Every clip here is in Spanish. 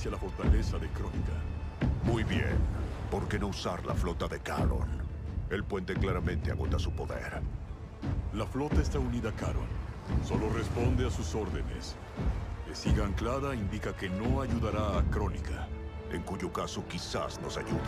hacia la fortaleza de Kronika. Muy bien. ¿Por qué no usar la flota de Kharon? El puente claramente agota su poder. La flota está unida a Kharon. Solo responde a sus órdenes. Que siga anclada indica que no ayudará a Kronika. En cuyo caso quizás nos ayude.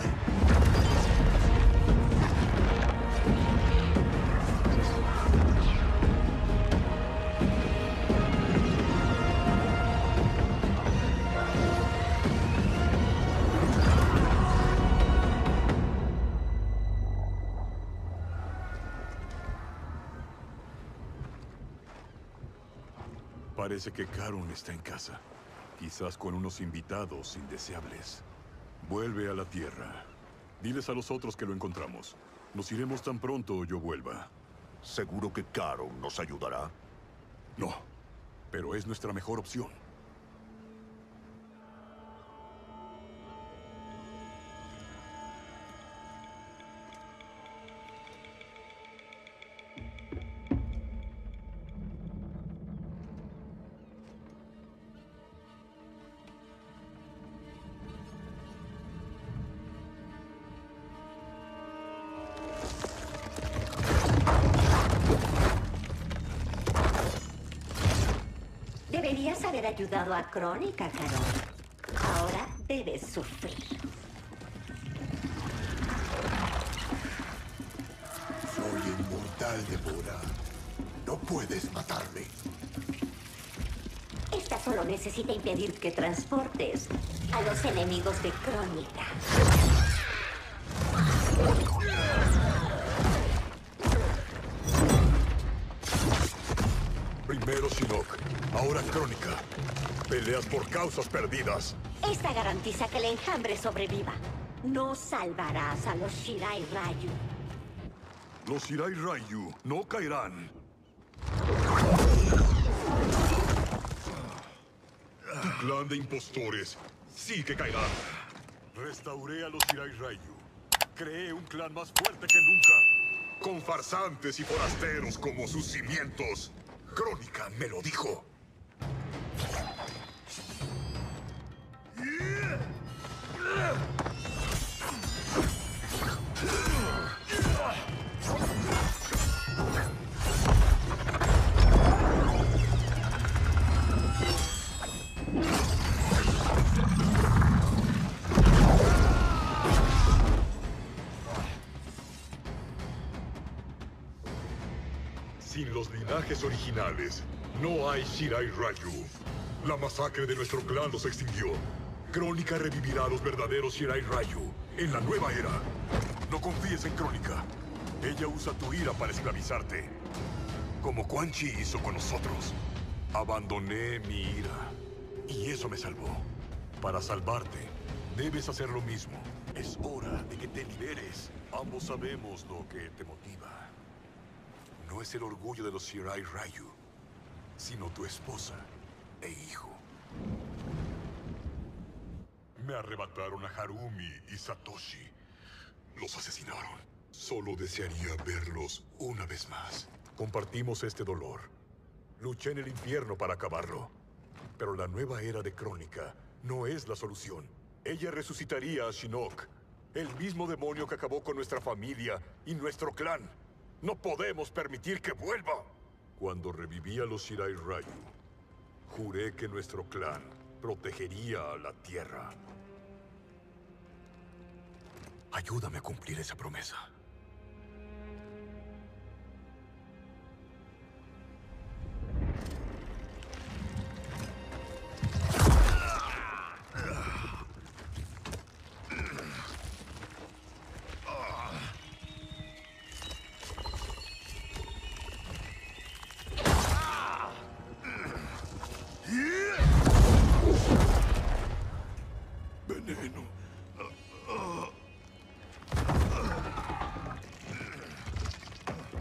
Parece que Kharon está en casa, quizás con unos invitados indeseables. Vuelve a la Tierra. Diles a los otros que lo encontramos. Nos iremos tan pronto yo vuelva. ¿Seguro que Kharon nos ayudará? No, pero es nuestra mejor opción. Deberías haber ayudado a Kronika, Kharon. Ahora debes sufrir. Soy inmortal, Demora. No puedes matarme. Esta solo necesita impedir que transportes a los enemigos de Kronika. Primero Shinok. Ahora Kronika. Peleas por causas perdidas. Esta garantiza que el enjambre sobreviva. No salvarás a los Shirai Ryu. Los Shirai Ryu no caerán. Tu clan de impostores sí que caerá. Restauré a los Shirai Ryu. Creé un clan más fuerte que nunca. Con farsantes y forasteros como sus cimientos. Kronika me lo dijo. Sin los linajes originales, no hay Shirai Ryu. La masacre de nuestro clan los extinguió. Kronika revivirá a los verdaderos Shirai Ryu en la nueva era. No confíes en Kronika. Ella usa tu ira para esclavizarte. Como Quan Chi hizo con nosotros. Abandoné mi ira. Y eso me salvó. Para salvarte, debes hacer lo mismo. Es hora de que te liberes. Ambos sabemos lo que te motiva. No es el orgullo de los Shirai Ryu, sino tu esposa e hijo. Me arrebataron a Harumi y Satoshi. Los asesinaron. Solo desearía verlos una vez más. Compartimos este dolor. Luché en el infierno para acabarlo. Pero la nueva era de Kronika no es la solución. Ella resucitaría a Shinok, el mismo demonio que acabó con nuestra familia y nuestro clan. ¡No podemos permitir que vuelva! Cuando reviví a los Shirai Ryu, juré que nuestro clan protegería a la Tierra. Ayúdame a cumplir esa promesa.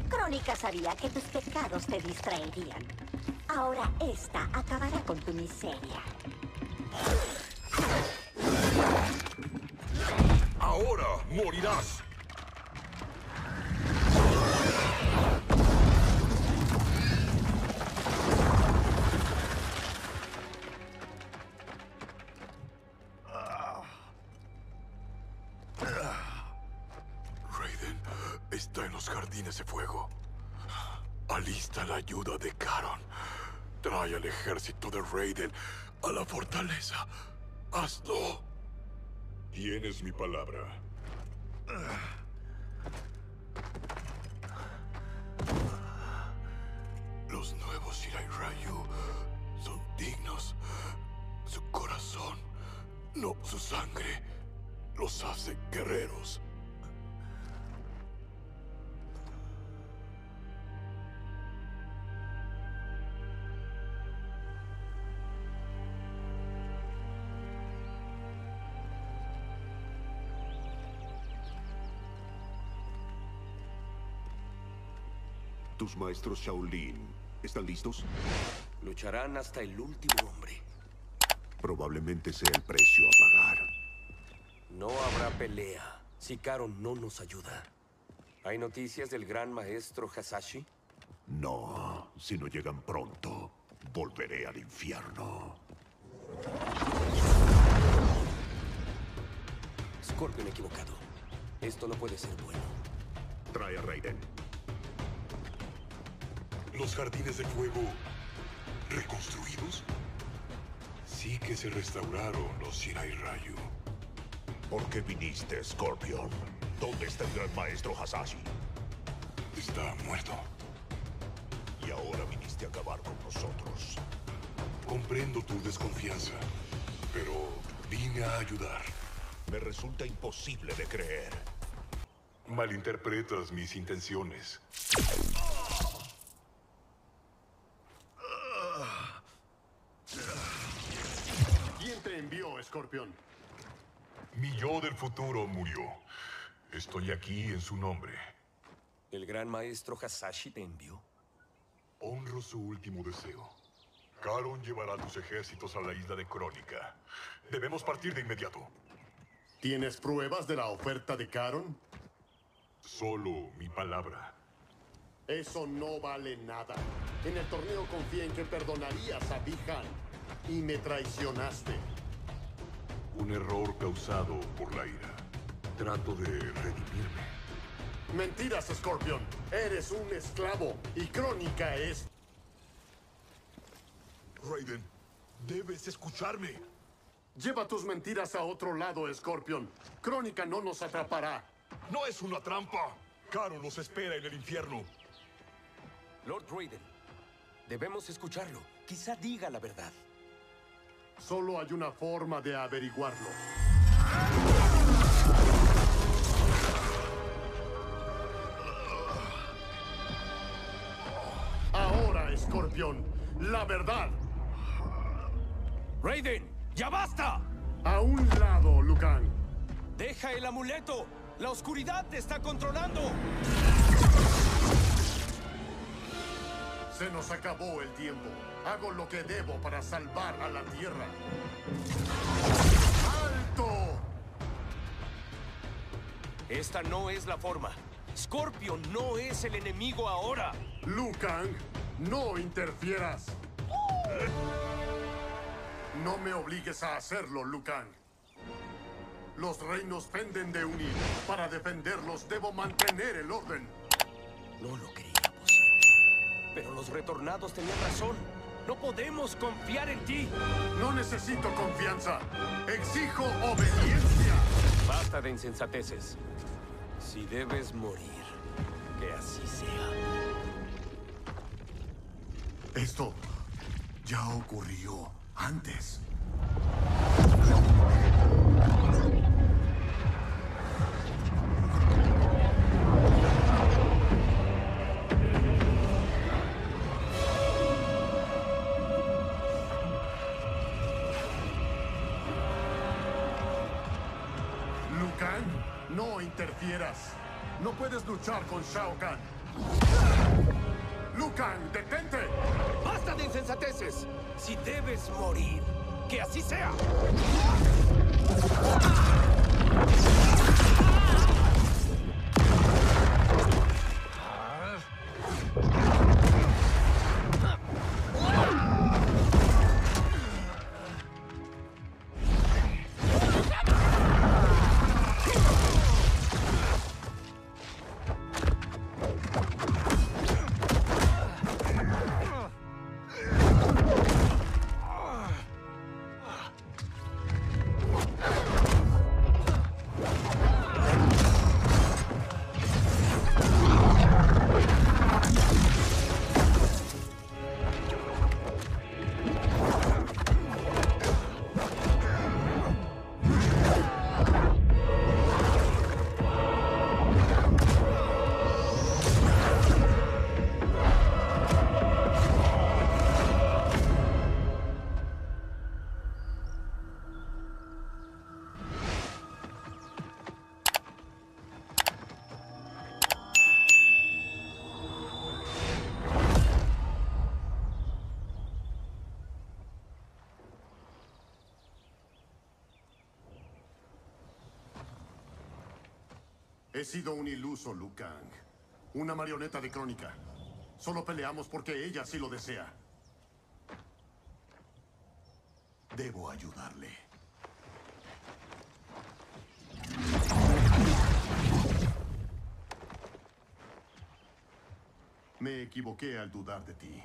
Kronika sabía que tus pecados te distraerían. Ahora esta acabará con tu miseria. Ahora morirás. está en los jardines de fuego. Alista la ayuda de Kharon. Trae al ejército de Raiden a la fortaleza. Hazlo. Tienes mi palabra. Los nuevos Shirai Ryu son dignos. Su corazón, no su sangre, los hace guerreros. ¿Tus maestros Shaolin están listos? Lucharán hasta el último hombre. Probablemente sea el precio a pagar. No habrá pelea si Kharon no nos ayuda. ¿Hay noticias del gran maestro Hasashi? No, si no llegan pronto, volveré al infierno. Scorpion equivocado. Esto no puede ser bueno. Trae a Raiden. ¿Los jardines de fuego reconstruidos? Sí que se restauraron los Shirai Ryu. ¿Por qué viniste, Scorpion? ¿Dónde está el gran maestro Hasashi? Está muerto. Y ahora viniste a acabar con nosotros. Comprendo tu desconfianza, pero vine a ayudar. Me resulta imposible de creer. Malinterpretas mis intenciones. Scorpion. Mi yo del futuro murió. Estoy aquí en su nombre. ¿El gran maestro Hasashi te envió? Honro su último deseo. Kharon llevará tus ejércitos a la isla de Kronika. Debemos partir de inmediato. ¿Tienes pruebas de la oferta de Kharon? Solo mi palabra. Eso no vale nada. En el torneo confié en que perdonarías a Bi-Han. Y me traicionaste. Un error causado por la ira. Trato de redimirme. Mentiras, Scorpion. Eres un esclavo y Kronika es... Raiden, debes escucharme. Lleva tus mentiras a otro lado, Scorpion. Kronika no nos atrapará. No es una trampa. Kharon nos espera en el infierno. Lord Raiden, debemos escucharlo. Quizá diga la verdad. Solo hay una forma de averiguarlo. Ahora, Scorpion, la verdad. Raiden, ya basta. A un lado, Liu Kang. Deja el amuleto. La oscuridad te está controlando. Se nos acabó el tiempo. Hago lo que debo para salvar a la Tierra. ¡Alto! Esta no es la forma. Scorpion no es el enemigo ahora. Liu Kang, no interfieras. No me obligues a hacerlo, Liu Kang. Los reinos penden de unir. Para defenderlos debo mantener el orden. No lo creía posible. Pero los retornados tenían razón. ¡No podemos confiar en ti! No necesito confianza. ¡Exijo obediencia! Basta de insensateces. Si debes morir, que así sea. Esto ya ocurrió antes. Interfieras. No puedes luchar con Shao Kahn. Liu Kang, detente. Basta de insensateces. Si debes morir, que así sea. He sido un iluso, Liu Kang. Una marioneta de Kronika. Solo peleamos porque ella sí lo desea. Debo ayudarle. Me equivoqué al dudar de ti.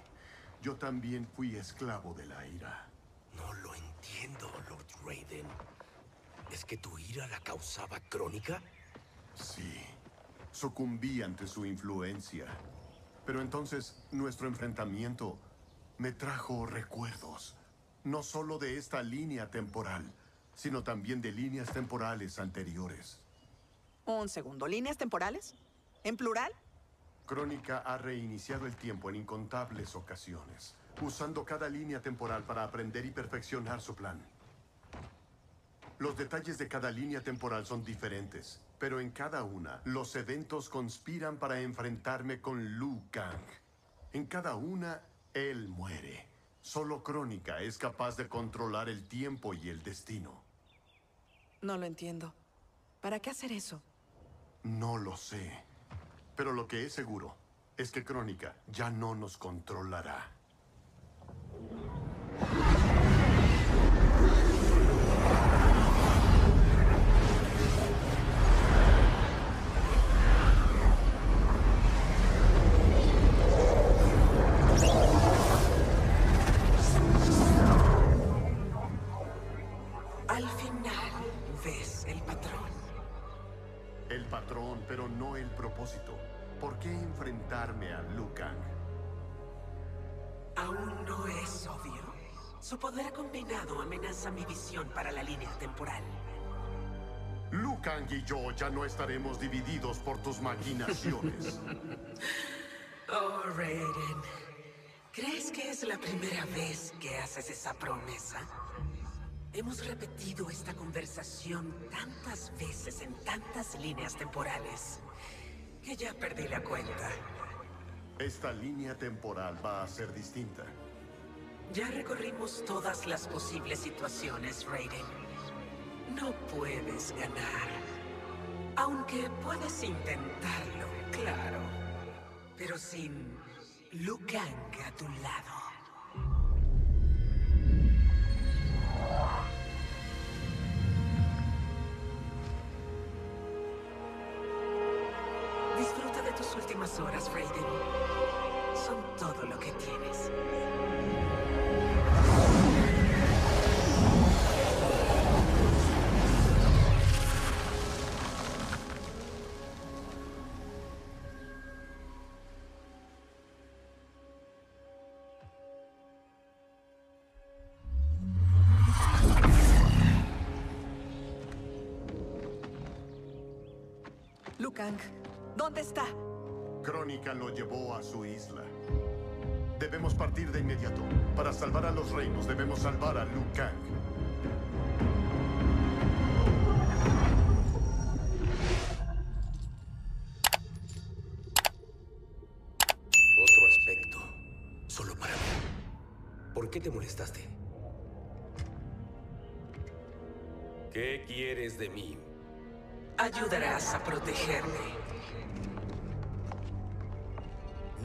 Yo también fui esclavo de la ira. No lo entiendo, Lord Raiden. ¿Es que tu ira la causaba Kronika? Sí. Sucumbí ante su influencia. Pero entonces, nuestro enfrentamiento me trajo recuerdos. No solo de esta línea temporal, sino también de líneas temporales anteriores. Un segundo. ¿Líneas temporales? ¿En plural? Kronika ha reiniciado el tiempo en incontables ocasiones, usando cada línea temporal para aprender y perfeccionar su plan. Los detalles de cada línea temporal son diferentes, pero en cada una, los eventos conspiran para enfrentarme con Liu Kang. En cada una, él muere. Solo Kronika es capaz de controlar el tiempo y el destino. No lo entiendo. ¿Para qué hacer eso? No lo sé. Pero lo que es seguro es que Kronika ya no nos controlará. Al final, ves el patrón. El patrón, pero no el propósito. ¿Por qué enfrentarme a Liu Kang? Aún no es obvio. Su poder combinado amenaza mi visión para la línea temporal. Liu Kang y yo ya no estaremos divididos por tus maquinaciones. Oh, Raiden. ¿Crees que es la primera vez que haces esa promesa? Hemos repetido esta conversación tantas veces en tantas líneas temporales que ya perdí la cuenta. Esta línea temporal va a ser distinta. Ya recorrimos todas las posibles situaciones, Raiden. No puedes ganar. Aunque puedes intentarlo, claro. Pero sin Liu Kang a tu lado. Disfruta de tus últimas horas, Raiden. Son todo lo que tienes. Liu Kang, ¿dónde está? Kronika lo llevó a su isla. Debemos partir de inmediato. Para salvar a los reinos, debemos salvar a Liu Kang. Otro aspecto. Solo para mí. ¿Por qué te molestaste? ¿Qué quieres de mí? Ayudarás a protegerme.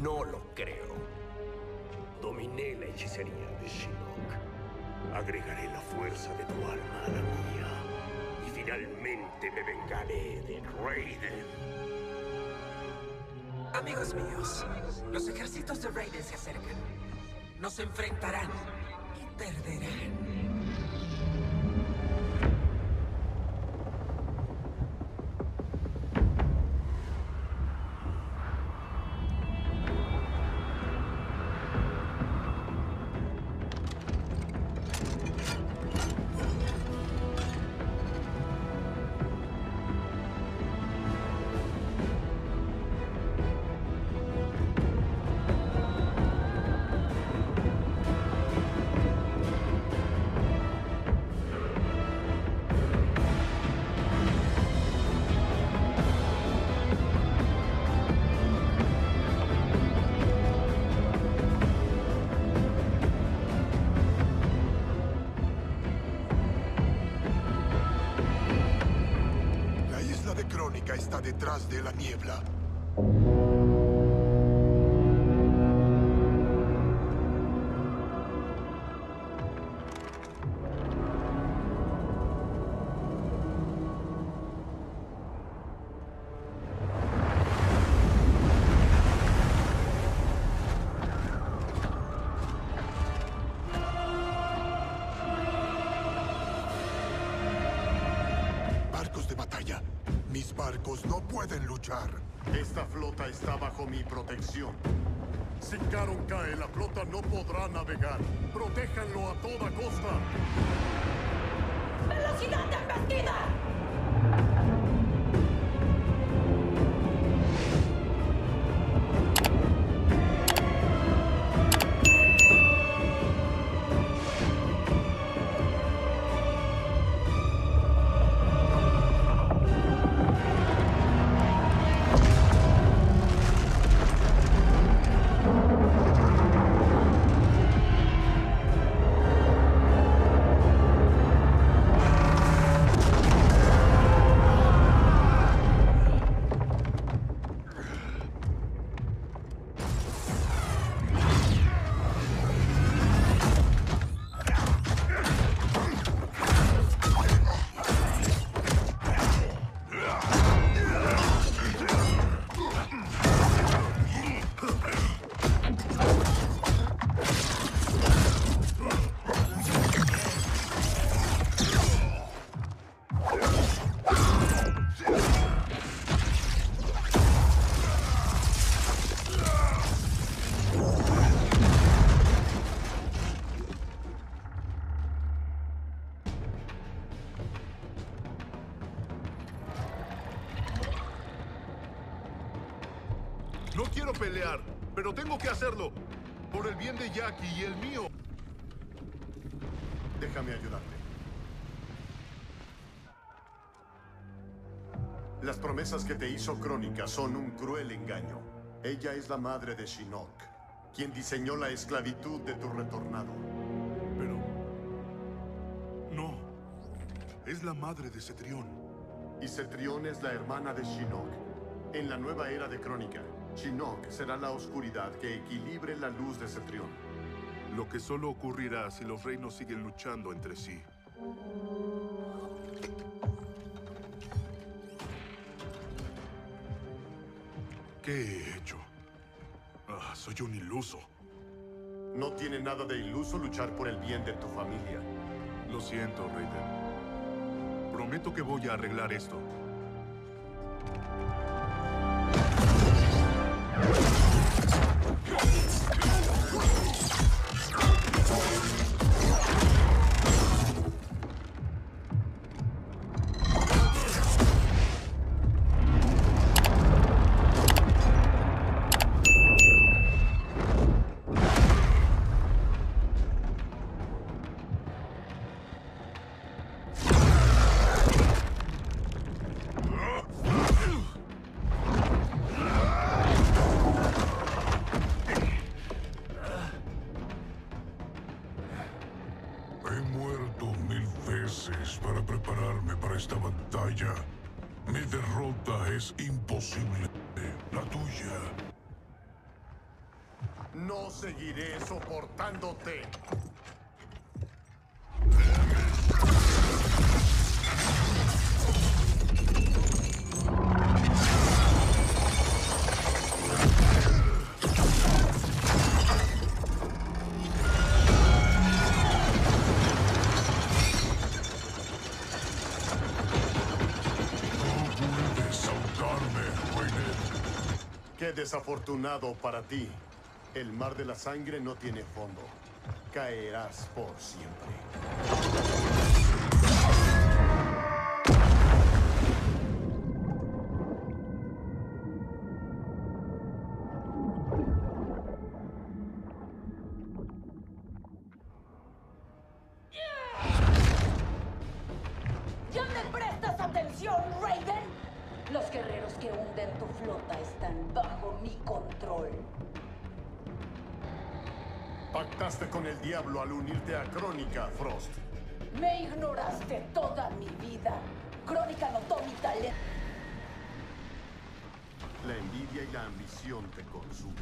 No lo creo. Dominé la hechicería de Shinok. Agregaré la fuerza de tu alma a la mía. Y finalmente me vengaré de Raiden. Amigos míos, los ejércitos de Raiden se acercan. Nos enfrentarán y perderán. de Kronika está detrás de la niebla. No pueden luchar. Esta flota está bajo mi protección. Si Kharon cae, la flota no podrá navegar. Protéjanlo a toda costa. ¡Velocidad embestida! No quiero pelear, pero tengo que hacerlo. Por el bien de Jackie y el mío. Déjame ayudarte. Las promesas que te hizo Kronika son un cruel engaño. Ella es la madre de Shinok, quien diseñó la esclavitud de tu retornado. Pero... no. Es la madre de Cetrión. Y Cetrión es la hermana de Shinok. En la nueva era de Kronika, Shinok será la oscuridad que equilibre la luz de Cetrión. Lo que solo ocurrirá si los reinos siguen luchando entre sí. ¿Qué he hecho? Ah, soy un iluso. No tiene nada de iluso luchar por el bien de tu familia. Lo siento, Raiden. Prometo que voy a arreglar esto. Es imposible. La tuya. No seguiré soportándote. Desafortunado para ti. El mar de la sangre no tiene fondo. Caerás por siempre. Pactaste con el diablo al unirte a Kronika, Frost. Me ignoraste toda mi vida. Kronika notó mi talento. La envidia y la ambición te consumen.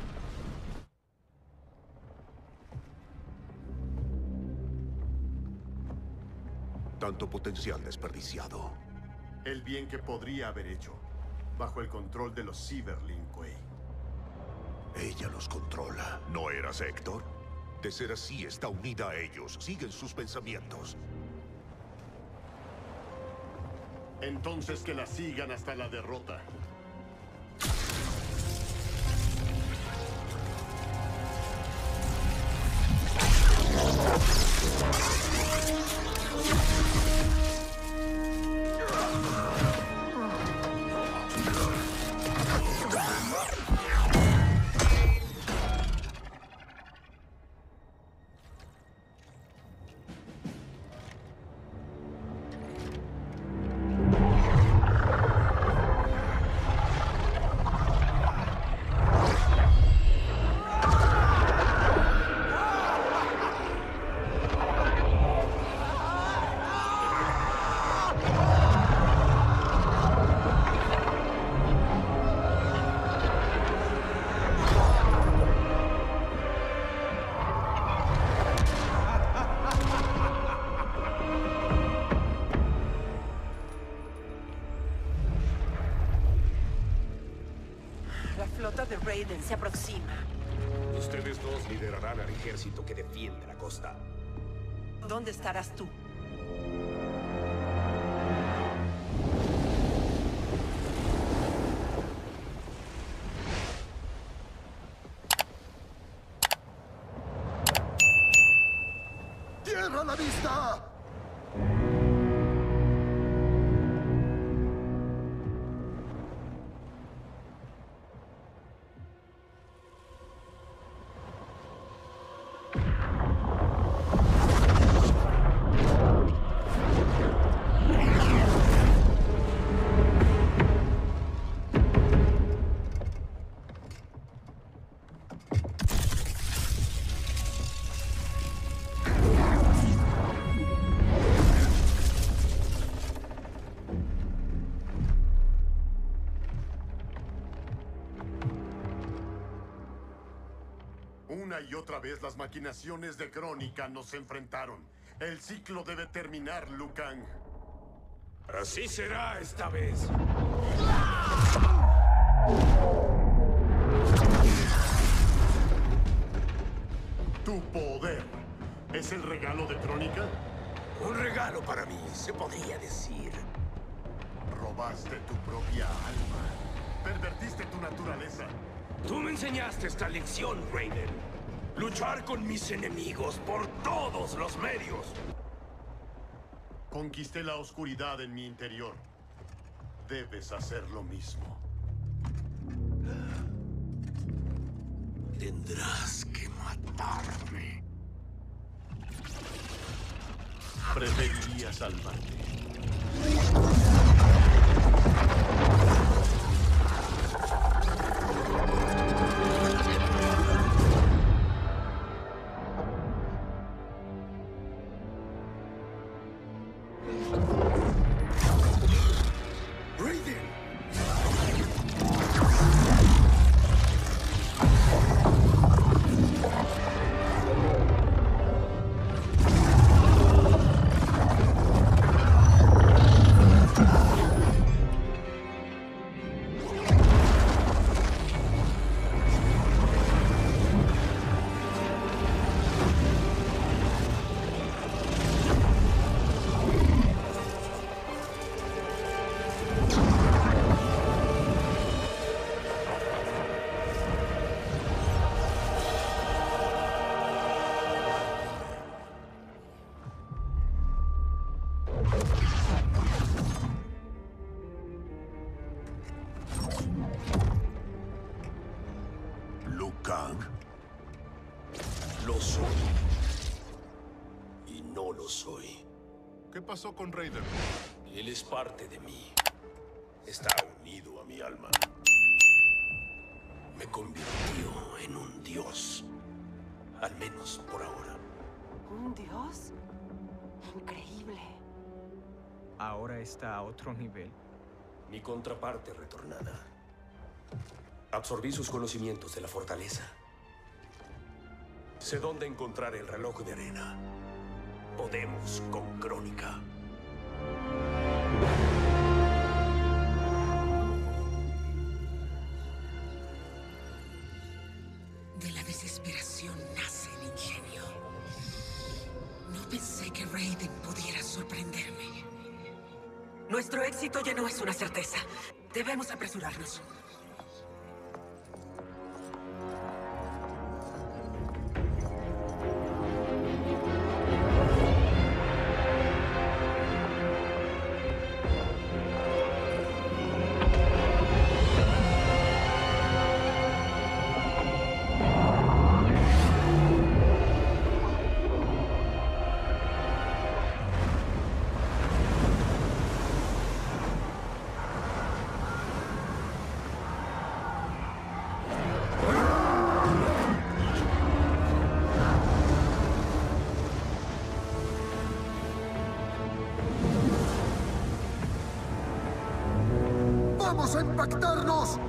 Tanto potencial desperdiciado. El bien que podría haber hecho, bajo el control de los Cyber Lin Kuei. Ella los controla. ¿No eras Héctor? De ser así, está unida a ellos. Siguen sus pensamientos. Entonces que la sigan hasta la derrota. Raiden se aproxima. Ustedes dos liderarán al ejército que defiende la costa. ¿Dónde estarás tú? ¡Tierra a la vista! Y otra vez las maquinaciones de Kronika nos enfrentaron. El ciclo debe terminar, Liu Kang. Así será esta vez. Tu poder es el regalo de Kronika. Un regalo para mí, se podría decir. Robaste tu propia alma. Pervertiste tu naturaleza. Tú me enseñaste esta lección, Raiden. Luchar con mis enemigos por todos los medios. Conquisté la oscuridad en mi interior. Debes hacer lo mismo. Tendrás que matarme. Preferiría salvarte. ¿Qué pasó con Raiden? Él es parte de mí. Está unido a mi alma. Me convirtió en un dios. Al menos por ahora. ¿Un dios? Increíble. Ahora está a otro nivel. Mi contraparte retornada. Absorbí sus conocimientos de la fortaleza. Sé dónde encontrar el reloj de arena. Podemos con Kronika. De la desesperación nace el ingenio. No pensé que Raiden pudiera sorprenderme. Nuestro éxito ya no es una certeza. Debemos apresurarnos. ¡Vamos a impactarnos!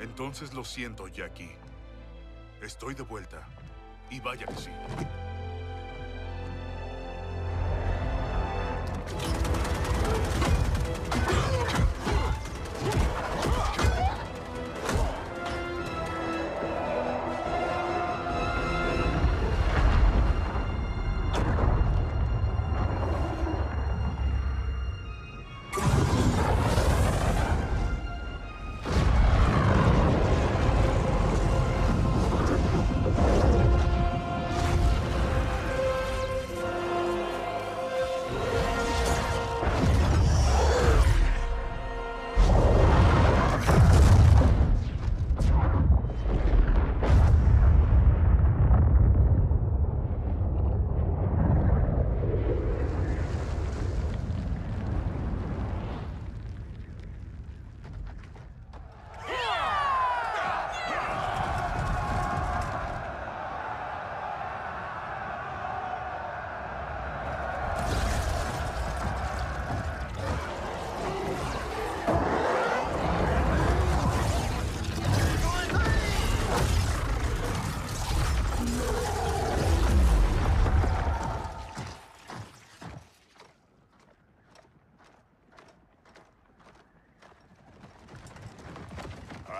Entonces lo siento, Jackie. Estoy de vuelta. Y vaya que sí.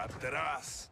¡Atrás!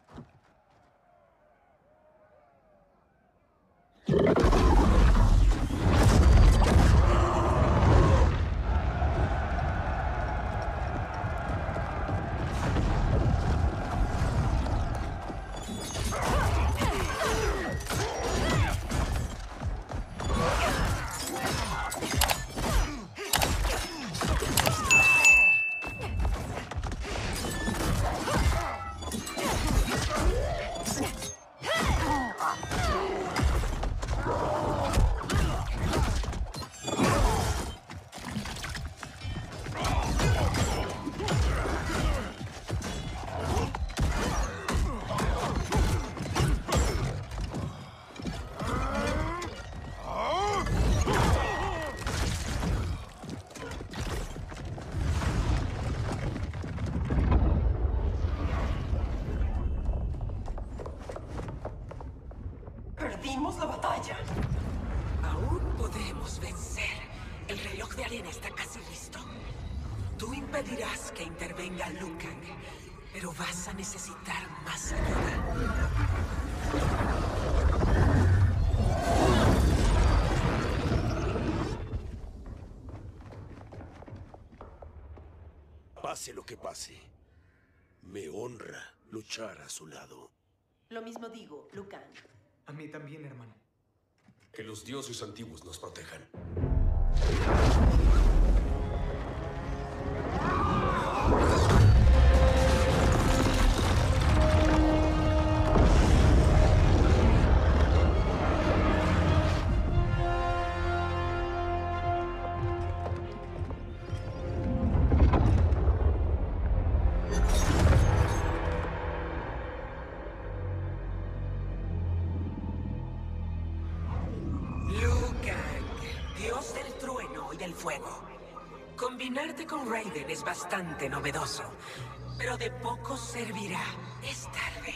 Pase lo que pase, me honra luchar a su lado. Lo mismo digo, Liu Kang. A mí también, hermano. Que los dioses antiguos nos protejan. Raiden es bastante novedoso, pero de poco servirá. Es tarde.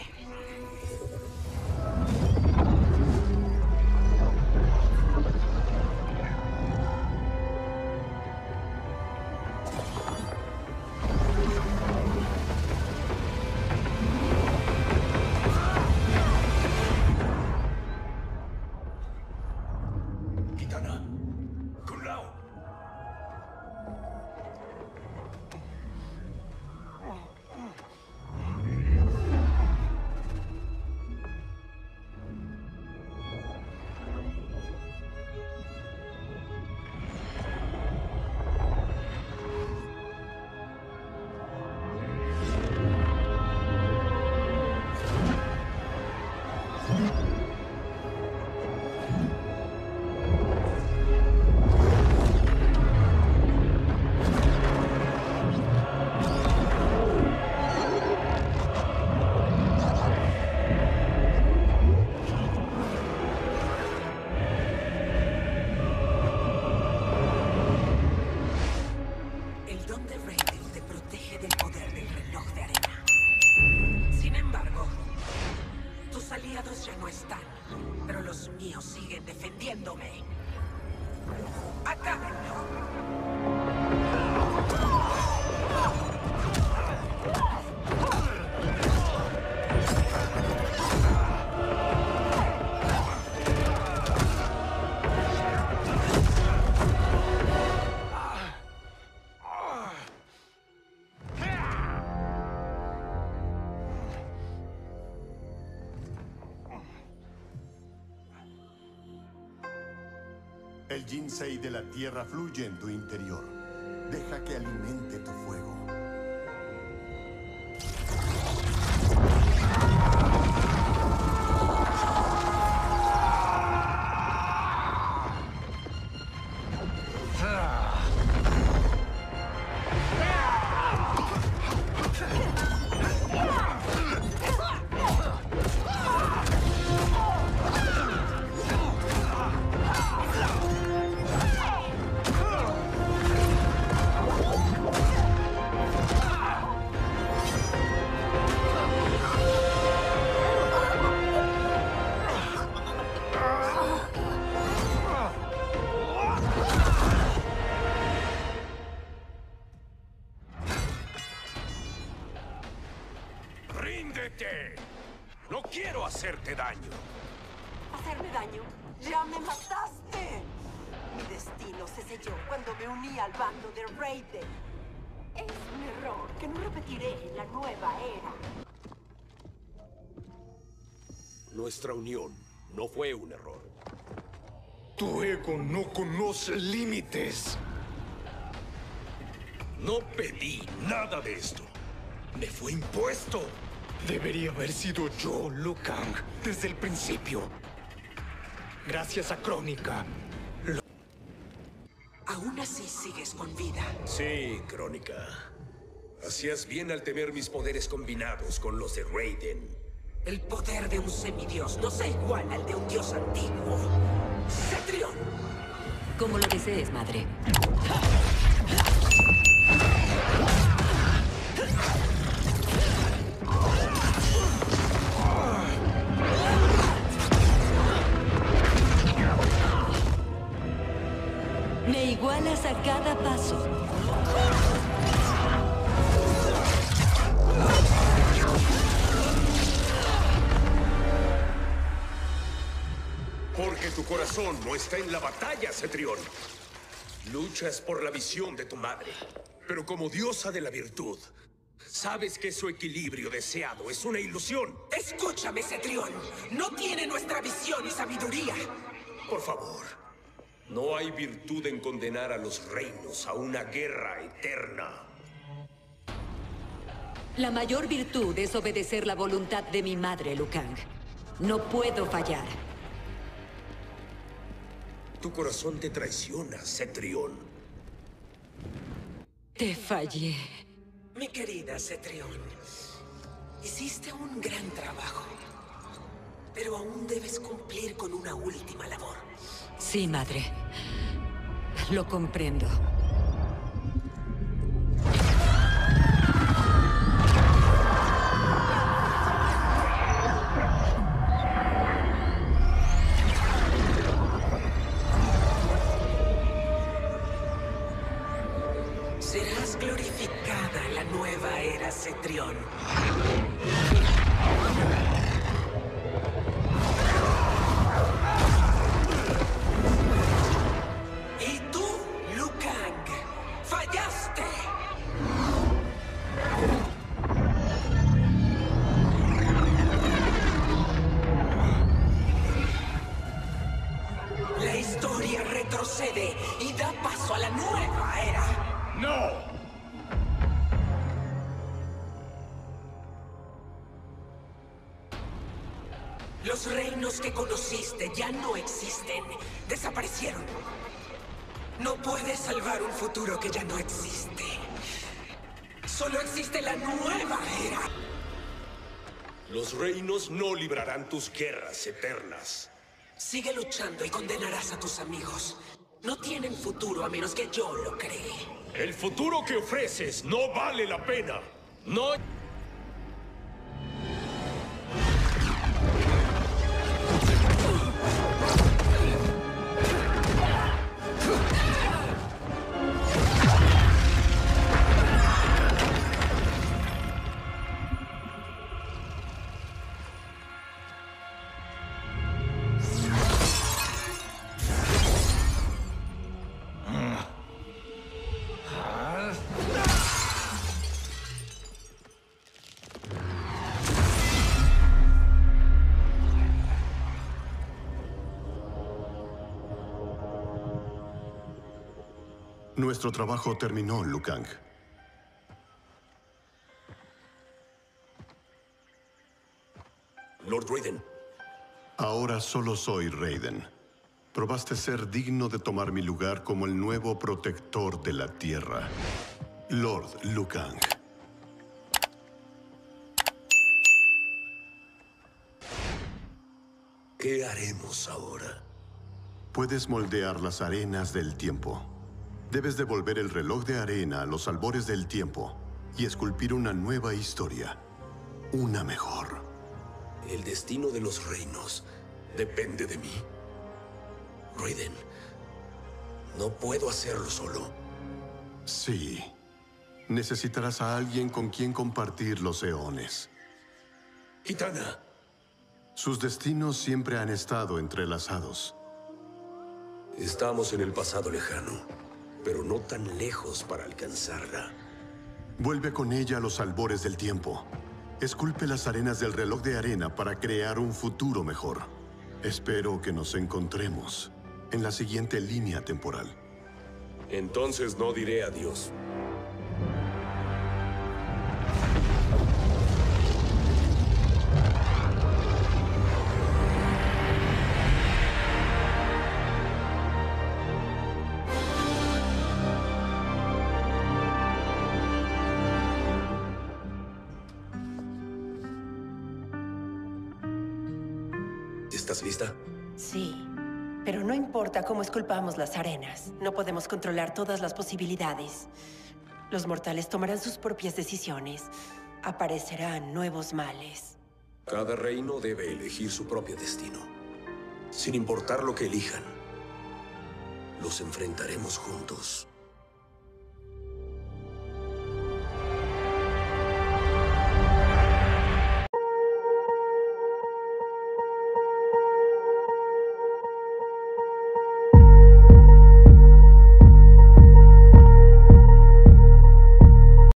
El Jinsei de la tierra fluye en tu interior. Deja que alimente tu fuego. ¡Detente! ¡No quiero hacerte daño! ¿Hacerme daño? ¡Ya me mataste! Mi destino se selló cuando me uní al bando de Raiden. Es un error que no repetiré en la nueva era. Nuestra unión no fue un error. Tu ego no conoce límites. No pedí nada de esto. Me fue impuesto. Debería haber sido yo, Liu Kang, desde el principio. Gracias a Kronika. Aún así sigues con vida. Sí, Kronika. Hacías bien al temer mis poderes combinados con los de Raiden. El poder de un semidios no se iguala al de un dios antiguo. ¡Cetrión! Como lo desees, madre. Igualas a cada paso. Porque tu corazón no está en la batalla, Cetrión. Luchas por la visión de tu madre, pero como diosa de la virtud, sabes que su equilibrio deseado es una ilusión. Escúchame, Cetrión. No tiene nuestra visión y sabiduría. Por favor. No hay virtud en condenar a los reinos a una guerra eterna. La mayor virtud es obedecer la voluntad de mi madre, Liu Kang. No puedo fallar. Tu corazón te traiciona, Cetrión. Te fallé. Mi querida Cetrión, hiciste un gran trabajo. Pero aún debes cumplir con una última labor. Sí, madre. Lo comprendo. Serás glorificada en la nueva era, Cetrión. Los reinos que conociste ya no existen. Desaparecieron. No puedes salvar un futuro que ya no existe. Solo existe la nueva era. Los reinos no librarán tus guerras eternas. Sigue luchando y condenarás a tus amigos. No tienen futuro a menos que yo lo cree. El futuro que ofreces no vale la pena. No... Nuestro trabajo terminó, Liu Kang. Lord Raiden. Ahora solo soy Raiden. Probaste ser digno de tomar mi lugar como el nuevo protector de la Tierra. Lord Liu Kang. ¿Qué haremos ahora? Puedes moldear las arenas del tiempo. Debes devolver el reloj de arena a los albores del tiempo y esculpir una nueva historia, una mejor. El destino de los reinos depende de mí. Raiden, no puedo hacerlo solo. Sí, necesitarás a alguien con quien compartir los eones. Kitana. Sus destinos siempre han estado entrelazados. Estamos en el pasado lejano, pero no tan lejos para alcanzarla. Vuelve con ella a los albores del tiempo. Esculpe las arenas del reloj de arena para crear un futuro mejor. Espero que nos encontremos en la siguiente línea temporal. Entonces no diré adiós. ¿Estás lista? Sí, pero no importa cómo esculpamos las arenas. No podemos controlar todas las posibilidades. Los mortales tomarán sus propias decisiones. Aparecerán nuevos males. Cada reino debe elegir su propio destino. Sin importar lo que elijan, los enfrentaremos juntos.